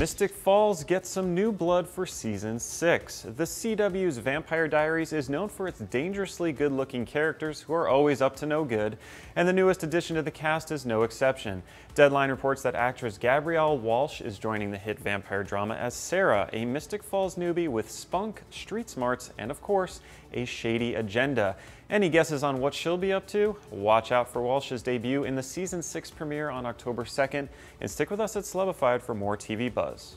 Mystic Falls gets some new blood for season 6. The CW's Vampire Diaries is known for its dangerously good-looking characters who are always up to no good, and the newest addition to the cast is no exception. Deadline reports that actress Gabrielle Walsh is joining the hit vampire drama as Sarah, a Mystic Falls newbie with spunk, street smarts, and of course, a shady agenda. Any guesses on what she'll be up to? Watch out for Walsh's debut in the season 6 premiere on October 2nd, and stick with us at Celebified for more TV buzz.